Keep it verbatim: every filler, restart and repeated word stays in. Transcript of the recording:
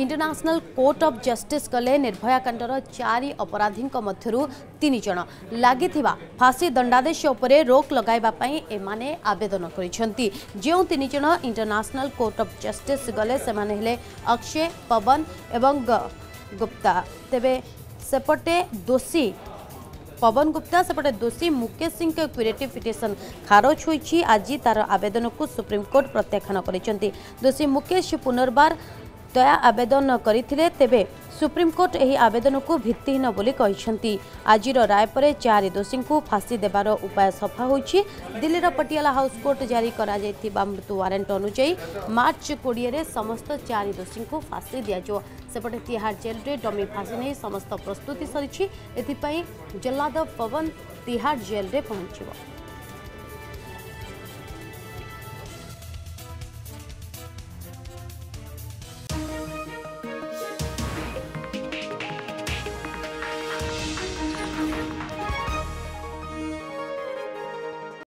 International court of justice गले निर्भया कांडर चारि अपराधी मध्यरु तीन जण लागि फांसी दंडादेश उपरे रोक लगाइबा पई एमाने आवेदन करिसेंती। जेउ तीन जण इंटरनेशनल कोर्ट ऑफ जस्टिस गले सेमाने हेले अक्षय, पवन एवं गुप्ता। तेबे सेपटे दोषी पवन गुप्ता सेपटे दोषी मुकेश सिंह के क्यूरेटिव पिटिशन खारज होई आज तार आवेदन को सुप्रीम कोर्ट प्रत्याख्यान करिसेंती। दोषी मुकेश पुनर्बार दया आवेदन करथिले तेबे सुप्रीम कोर्ट एही आवेदन को भित्तिहीन बोली कहिसेंती। आजिर राय परे चारि दोषी को फांसी देबार उपाय सफा होई। दिल्लीर पटियाला हाउस कोर्ट जारी करा जायथिबा मृत्यु वारंट अनुसार मार्च बीस रे समस्त चारि दोषी को फांसी दिया जो। सेपटे तिहार जेल रे डमी फांसी नहीं समस्त प्रस्तुति सरी एथिपई जल्लाद पवन तिहार जेल रे पहुंचबो।